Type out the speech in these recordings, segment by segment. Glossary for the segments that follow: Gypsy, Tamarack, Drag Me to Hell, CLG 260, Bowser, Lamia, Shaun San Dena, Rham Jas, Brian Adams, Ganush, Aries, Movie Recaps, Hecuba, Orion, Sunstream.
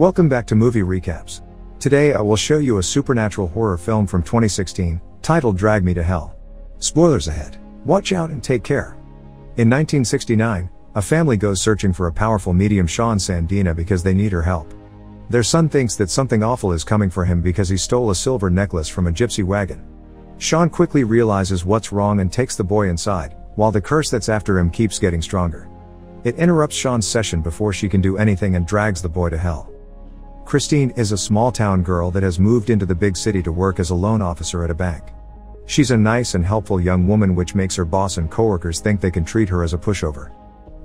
Welcome back to Movie Recaps. Today I will show you a supernatural horror film from 2016, titled Drag Me to Hell. Spoilers ahead. Watch out and take care. In 1969, a family goes searching for a powerful medium, Shaun San Dena, because they need her help. Their son thinks that something awful is coming for him because he stole a silver necklace from a gypsy wagon. Shaun quickly realizes what's wrong and takes the boy inside, while the curse that's after him keeps getting stronger. It interrupts Shaun's session before she can do anything and drags the boy to hell. Christine is a small-town girl that has moved into the big city to work as a loan officer at a bank. She's a nice and helpful young woman, which makes her boss and coworkers think they can treat her as a pushover.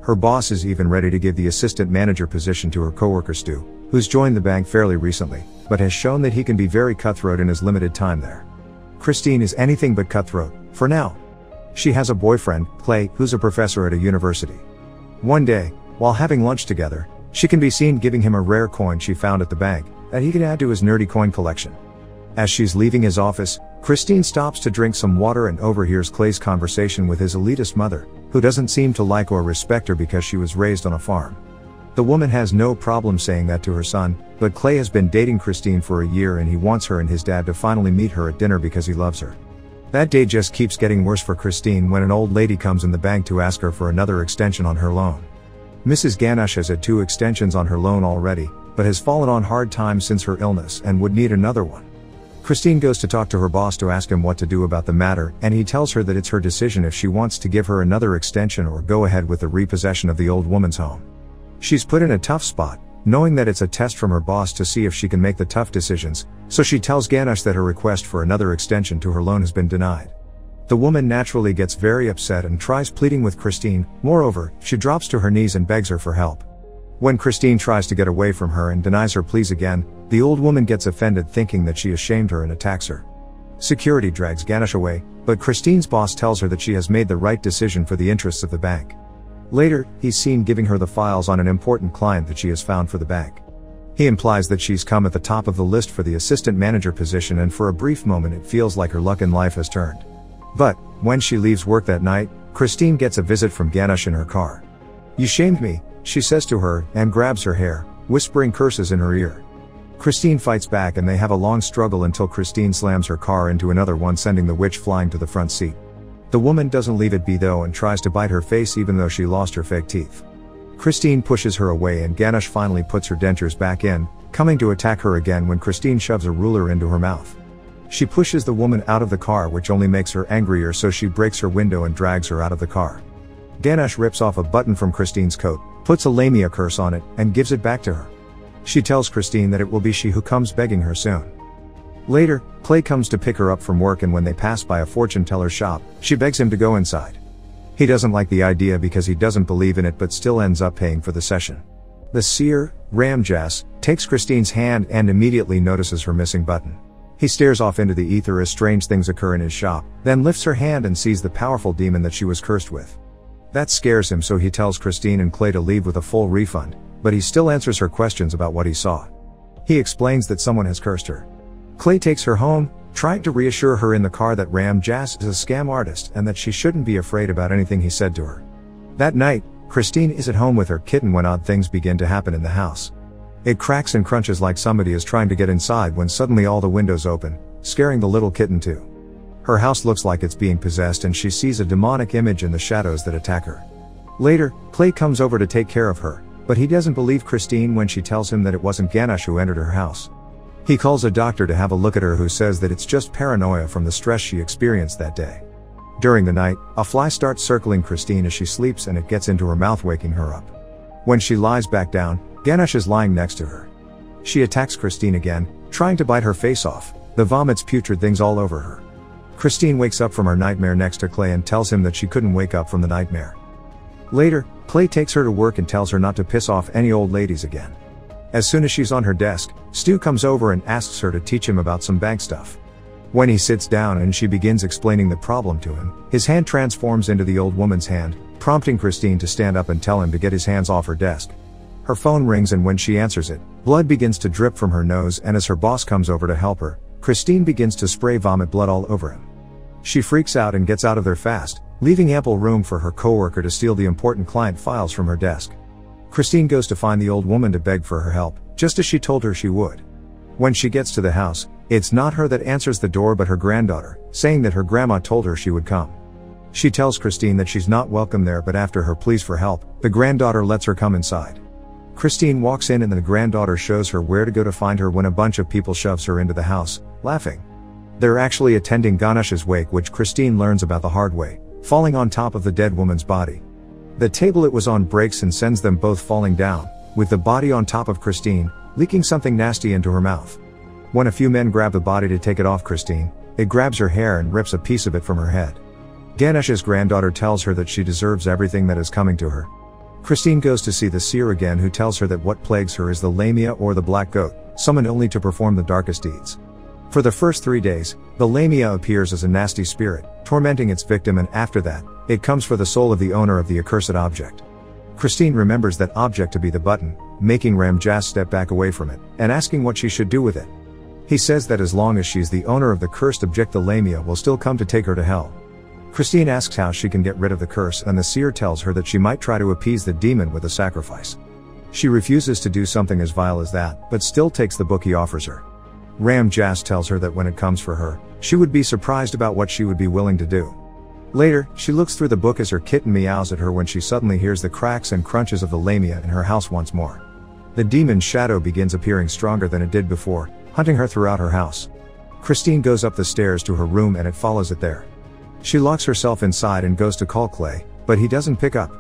Her boss is even ready to give the assistant manager position to her coworker Stu, who's joined the bank fairly recently, but has shown that he can be very cutthroat in his limited time there. Christine is anything but cutthroat, for now. She has a boyfriend, Clay, who's a professor at a university. One day, while having lunch together, she can be seen giving him a rare coin she found at the bank, that he can add to his nerdy coin collection. As she's leaving his office, Christine stops to drink some water and overhears Clay's conversation with his elitist mother, who doesn't seem to like or respect her because she was raised on a farm. The woman has no problem saying that to her son, but Clay has been dating Christine for a year and he wants her and his dad to finally meet her at dinner because he loves her. That day just keeps getting worse for Christine when an old lady comes in the bank to ask her for another extension on her loan. Mrs. Ganush has had 2 extensions on her loan already, but has fallen on hard times since her illness and would need another one. Christine goes to talk to her boss to ask him what to do about the matter, and he tells her that it's her decision if she wants to give her another extension or go ahead with the repossession of the old woman's home. She's put in a tough spot, knowing that it's a test from her boss to see if she can make the tough decisions, so she tells Ganush that her request for another extension to her loan has been denied. The woman naturally gets very upset and tries pleading with Christine. Moreover, she drops to her knees and begs her for help. When Christine tries to get away from her and denies her pleas again, the old woman gets offended, thinking that she has shamed her, and attacks her. Security drags Ganush away, but Christine's boss tells her that she has made the right decision for the interests of the bank. Later, he's seen giving her the files on an important client that she has found for the bank. He implies that she's come at the top of the list for the assistant manager position, and for a brief moment it feels like her luck in life has turned. But when she leaves work that night, Christine gets a visit from Ganush in her car. "You shamed me," she says to her, and grabs her hair, whispering curses in her ear. Christine fights back and they have a long struggle until Christine slams her car into another one, sending the witch flying to the front seat. The woman doesn't leave it be though and tries to bite her face even though she lost her fake teeth. Christine pushes her away and Ganush finally puts her dentures back in, coming to attack her again when Christine shoves a ruler into her mouth. She pushes the woman out of the car, which only makes her angrier, so she breaks her window and drags her out of the car. Ganush rips off a button from Christine's coat, puts a Lamia curse on it, and gives it back to her. She tells Christine that it will be she who comes begging her soon. Later, Clay comes to pick her up from work, and when they pass by a fortune teller's shop, she begs him to go inside. He doesn't like the idea because he doesn't believe in it, but still ends up paying for the session. The seer, Rham Jas, takes Christine's hand and immediately notices her missing button. He stares off into the ether as strange things occur in his shop, then lifts her hand and sees the powerful demon that she was cursed with. That scares him, so he tells Christine and Clay to leave with a full refund, but he still answers her questions about what he saw. He explains that someone has cursed her. Clay takes her home, trying to reassure her in the car that Rham Jas is a scam artist and that she shouldn't be afraid about anything he said to her. That night, Christine is at home with her kitten when odd things begin to happen in the house. It cracks and crunches like somebody is trying to get inside when suddenly all the windows open, scaring the little kitten too. Her house looks like it's being possessed and she sees a demonic image in the shadows that attack her. Later, Clay comes over to take care of her, but he doesn't believe Christine when she tells him that it wasn't Ganush who entered her house. He calls a doctor to have a look at her, who says that it's just paranoia from the stress she experienced that day. During the night, a fly starts circling Christine as she sleeps and it gets into her mouth, waking her up. When she lies back down, Ganush is lying next to her. She attacks Christine again, trying to bite her face off. The vomits putrid things all over her. Christine wakes up from her nightmare next to Clay and tells him that she couldn't wake up from the nightmare. Later, Clay takes her to work and tells her not to piss off any old ladies again. As soon as she's on her desk, Stu comes over and asks her to teach him about some bank stuff. When he sits down and she begins explaining the problem to him, his hand transforms into the old woman's hand, prompting Christine to stand up and tell him to get his hands off her desk. Her phone rings and when she answers it, blood begins to drip from her nose, and as her boss comes over to help her, Christine begins to spray vomit blood all over him. She freaks out and gets out of there fast, leaving ample room for her coworker to steal the important client files from her desk. Christine goes to find the old woman to beg for her help, just as she told her she would. When she gets to the house, it's not her that answers the door but her granddaughter, saying that her grandma told her she would come. She tells Christine that she's not welcome there, but after her pleas for help, the granddaughter lets her come inside. Christine walks in and the granddaughter shows her where to go to find her when a bunch of people shoves her into the house, laughing. They're actually attending Ganush's wake, which Christine learns about the hard way, falling on top of the dead woman's body. The table it was on breaks and sends them both falling down, with the body on top of Christine, leaking something nasty into her mouth. When a few men grab the body to take it off Christine, it grabs her hair and rips a piece of it from her head. Ganush's granddaughter tells her that she deserves everything that is coming to her. Christine goes to see the seer again, who tells her that what plagues her is the Lamia, or the black goat, summoned only to perform the darkest deeds. For the first 3 days, the Lamia appears as a nasty spirit, tormenting its victim, and after that, it comes for the soul of the owner of the accursed object. Christine remembers that object to be the button, making Rham Jas step back away from it, and asking what she should do with it. He says that as long as she's the owner of the cursed object, the Lamia will still come to take her to hell. Christine asks how she can get rid of the curse, and the seer tells her that she might try to appease the demon with a sacrifice. She refuses to do something as vile as that, but still takes the book he offers her. Rham Jas tells her that when it comes for her, she would be surprised about what she would be willing to do. Later, she looks through the book as her kitten meows at her when she suddenly hears the cracks and crunches of the Lamia in her house once more. The demon's shadow begins appearing stronger than it did before, hunting her throughout her house. Christine goes up the stairs to her room and it follows it there. She locks herself inside and goes to call Clay, but he doesn't pick up.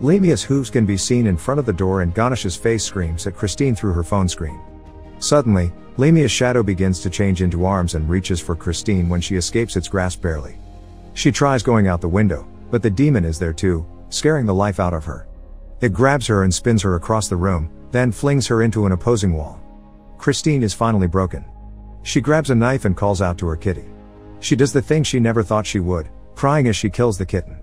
Lamia's hooves can be seen in front of the door and Ganush's face screams at Christine through her phone screen. Suddenly, Lamia's shadow begins to change into arms and reaches for Christine when she escapes its grasp barely. She tries going out the window, but the demon is there too, scaring the life out of her. It grabs her and spins her across the room, then flings her into an opposing wall. Christine is finally broken. She grabs a knife and calls out to her kitty. She does the thing she never thought she would, crying as she kills the kitten.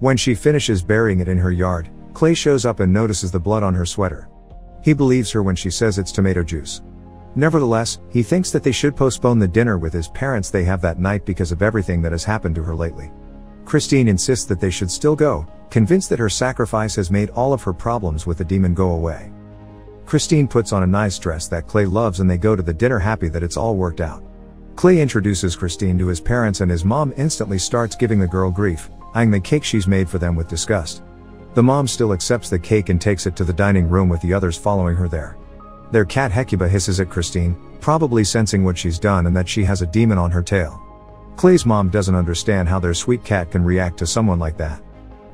When she finishes burying it in her yard, Clay shows up and notices the blood on her sweater. He believes her when she says it's tomato juice. Nevertheless, he thinks that they should postpone the dinner with his parents they have that night because of everything that has happened to her lately. Christine insists that they should still go, convinced that her sacrifice has made all of her problems with the demon go away. Christine puts on a nice dress that Clay loves and they go to the dinner happy that it's all worked out. Clay introduces Christine to his parents and his mom instantly starts giving the girl grief, eyeing the cake she's made for them with disgust. The mom still accepts the cake and takes it to the dining room with the others following her there. Their cat Hecuba hisses at Christine, probably sensing what she's done and that she has a demon on her tail. Clay's mom doesn't understand how their sweet cat can react to someone like that.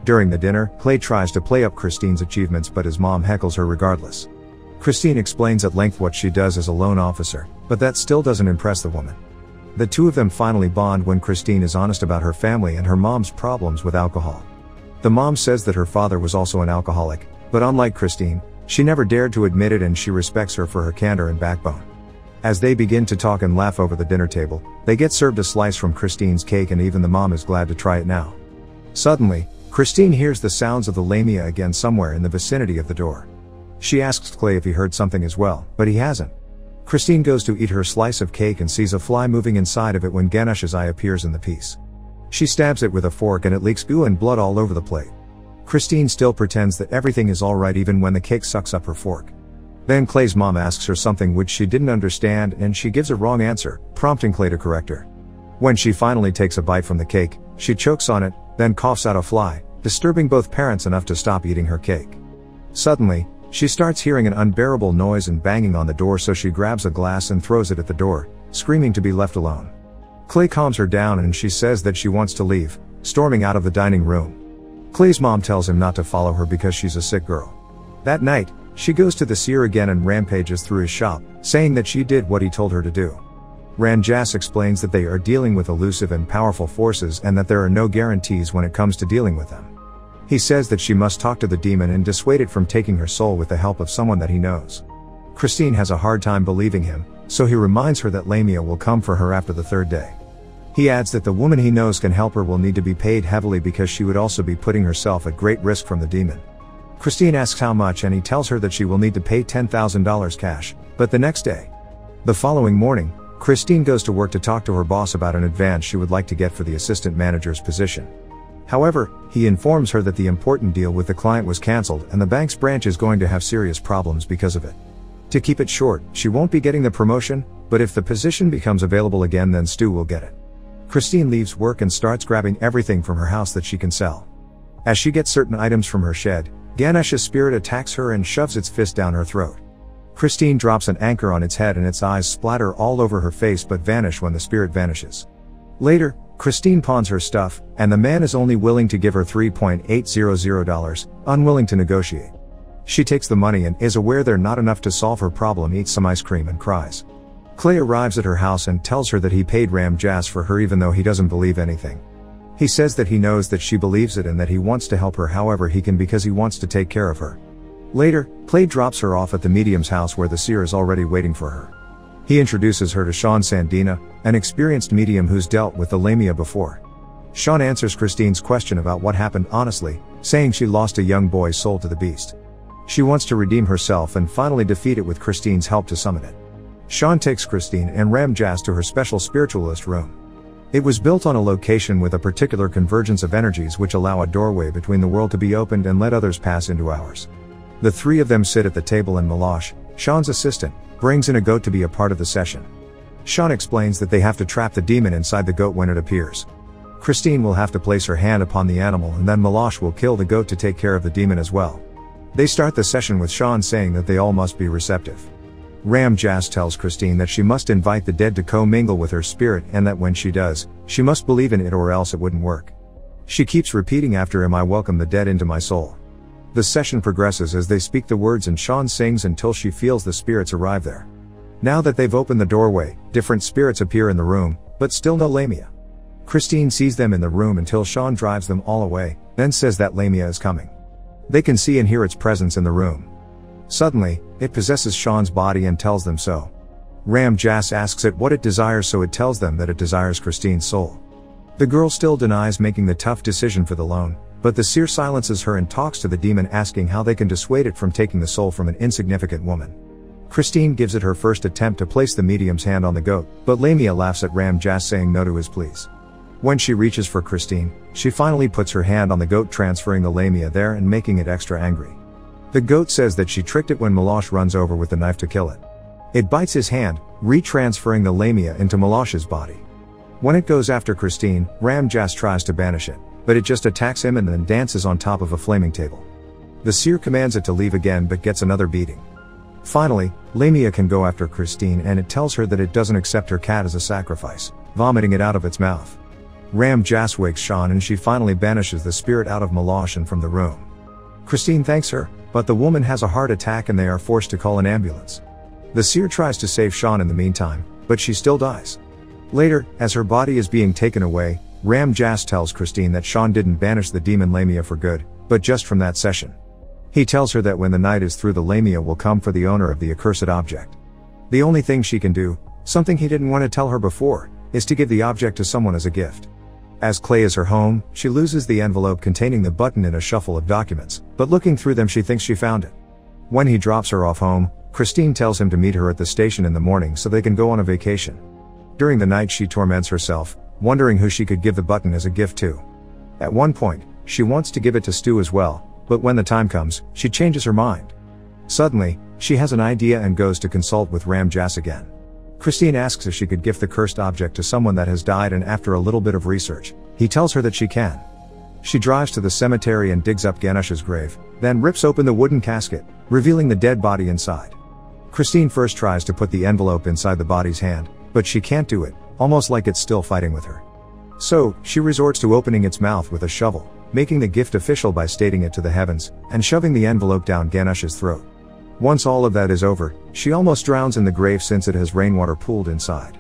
During the dinner, Clay tries to play up Christine's achievements but his mom heckles her regardless. Christine explains at length what she does as a loan officer, but that still doesn't impress the woman. The two of them finally bond when Christine is honest about her family and her mom's problems with alcohol. The mom says that her father was also an alcoholic, but unlike Christine, she never dared to admit it and she respects her for her candor and backbone. As they begin to talk and laugh over the dinner table, they get served a slice from Christine's cake and even the mom is glad to try it now. Suddenly, Christine hears the sounds of the Lamia again somewhere in the vicinity of the door. She asks Clay if he heard something as well, but he hasn't. Christine goes to eat her slice of cake and sees a fly moving inside of it when Ganush's eye appears in the piece. She stabs it with a fork and it leaks goo and blood all over the plate. Christine still pretends that everything is alright even when the cake sucks up her fork. Then Clay's mom asks her something which she didn't understand and she gives a wrong answer, prompting Clay to correct her. When she finally takes a bite from the cake, she chokes on it, then coughs out a fly, disturbing both parents enough to stop eating her cake. Suddenly, she starts hearing an unbearable noise and banging on the door, so she grabs a glass and throws it at the door, screaming to be left alone. Clay calms her down and she says that she wants to leave, storming out of the dining room. Clay's mom tells him not to follow her because she's a sick girl. That night, she goes to the seer again and rampages through his shop, saying that she did what he told her to do. Rham Jas explains that they are dealing with elusive and powerful forces and that there are no guarantees when it comes to dealing with them. He says that she must talk to the demon and dissuade it from taking her soul with the help of someone that he knows. Christine has a hard time believing him, so he reminds her that Lamia will come for her after the 3rd day. He adds that the woman he knows can help her will need to be paid heavily because she would also be putting herself at great risk from the demon. Christine asks how much and he tells her that she will need to pay $10,000 cash, but the next day. The following morning, Christine goes to work to talk to her boss about an advance she would like to get for the assistant manager's position. However, he informs her that the important deal with the client was cancelled and the bank's branch is going to have serious problems because of it. To keep it short, she won't be getting the promotion, but if the position becomes available again, then Stu will get it. Christine leaves work and starts grabbing everything from her house that she can sell. As she gets certain items from her shed, Ganush's spirit attacks her and shoves its fist down her throat. Christine drops an anchor on its head and its eyes splatter all over her face but vanish when the spirit vanishes. Later, Christine pawns her stuff, and the man is only willing to give her $3,800, unwilling to negotiate. She takes the money and is aware they're not enough to solve her problem, eats some ice cream and cries. Clay arrives at her house and tells her that he paid Rham Jas for her even though he doesn't believe anything. He says that he knows that she believes it and that he wants to help her however he can because he wants to take care of her. Later, Clay drops her off at the medium's house where the seer is already waiting for her. He introduces her to Shaun San Dena, an experienced medium who's dealt with the Lamia before. Shaun answers Christine's question about what happened honestly, saying she lost a young boy's soul to the beast. She wants to redeem herself and finally defeat it with Christine's help to summon it. Shaun takes Christine and Rham Jas to her special spiritualist room. It was built on a location with a particular convergence of energies which allow a doorway between the world to be opened and let others pass into ours. The three of them sit at the table and Milosh, Shaun's assistant, brings in a goat to be a part of the session. Shaun explains that they have to trap the demon inside the goat when it appears. Christine will have to place her hand upon the animal and then Milosh will kill the goat to take care of the demon as well. They start the session with Shaun saying that they all must be receptive. Rham Jas tells Christine that she must invite the dead to co-mingle with her spirit and that when she does, she must believe in it or else it wouldn't work. She keeps repeating after him, "I welcome the dead into my soul." The session progresses as they speak the words and Shaun sings until she feels the spirits arrive there. Now that they've opened the doorway, different spirits appear in the room, but still no Lamia. Christine sees them in the room until Shaun drives them all away, then says that Lamia is coming. They can see and hear its presence in the room. Suddenly, it possesses Shaun's body and tells them so. Rham Jas asks it what it desires, so it tells them that it desires Christine's soul. The girl still denies making the tough decision for the loan, but the seer silences her and talks to the demon asking how they can dissuade it from taking the soul from an insignificant woman. Christine gives it her first attempt to place the medium's hand on the goat, but Lamia laughs at Rham Jas saying no to his pleas. When she reaches for Christine, she finally puts her hand on the goat, transferring the Lamia there and making it extra angry. The goat says that she tricked it when Milosh runs over with the knife to kill it. It bites his hand, re-transferring the Lamia into Milosh's body. When it goes after Christine, Rham Jas tries to banish it, but it just attacks him and then dances on top of a flaming table. The seer commands it to leave again but gets another beating. Finally, Lamia can go after Christine and it tells her that it doesn't accept her cat as a sacrifice, vomiting it out of its mouth. Rham Jas wakes Shaun and she finally banishes the spirit out of Milosh and from the room. Christine thanks her, but the woman has a heart attack and they are forced to call an ambulance. The seer tries to save Shaun in the meantime, but she still dies. Later, as her body is being taken away, Rham Jas tells Christine that Shaun didn't banish the demon Lamia for good, but just from that session. He tells her that when the night is through, the Lamia will come for the owner of the accursed object. The only thing she can do, something he didn't want to tell her before, is to give the object to someone as a gift. As Clay is her home, she loses the envelope containing the button in a shuffle of documents, but looking through them she thinks she found it. When he drops her off home, Christine tells him to meet her at the station in the morning so they can go on a vacation. During the night she torments herself, wondering who she could give the button as a gift to. At one point, she wants to give it to Stu as well, but when the time comes, she changes her mind. Suddenly, she has an idea and goes to consult with Rham Jas again. Christine asks if she could gift the cursed object to someone that has died, and after a little bit of research, he tells her that she can. She drives to the cemetery and digs up Ganush's grave, then rips open the wooden casket, revealing the dead body inside. Christine first tries to put the envelope inside the body's hand, but she can't do it, almost like it's still fighting with her. So, she resorts to opening its mouth with a shovel, making the gift official by stating it to the heavens, and shoving the envelope down Ganush's throat. Once all of that is over, she almost drowns in the grave since it has rainwater pooled inside.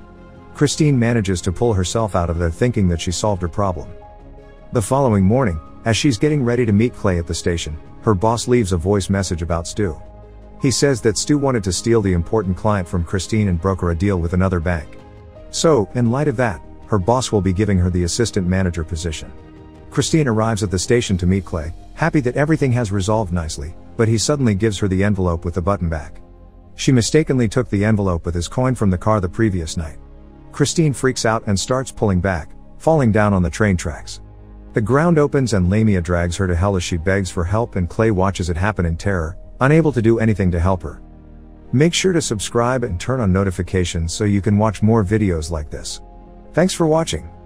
Christine manages to pull herself out of there, thinking that she solved her problem. The following morning, as she's getting ready to meet Clay at the station, her boss leaves a voice message about Stu. He says that Stu wanted to steal the important client from Christine and broker a deal with another bank. So, in light of that, her boss will be giving her the assistant manager position. Christine arrives at the station to meet Clay, happy that everything has resolved nicely, but he suddenly gives her the envelope with the button back. She mistakenly took the envelope with his coin from the car the previous night. Christine freaks out and starts pulling back, falling down on the train tracks. The ground opens and Lamia drags her to hell as she begs for help, and Clay watches it happen in terror, unable to do anything to help her. Make sure to subscribe and turn on notifications so you can watch more videos like this. Thanks for watching.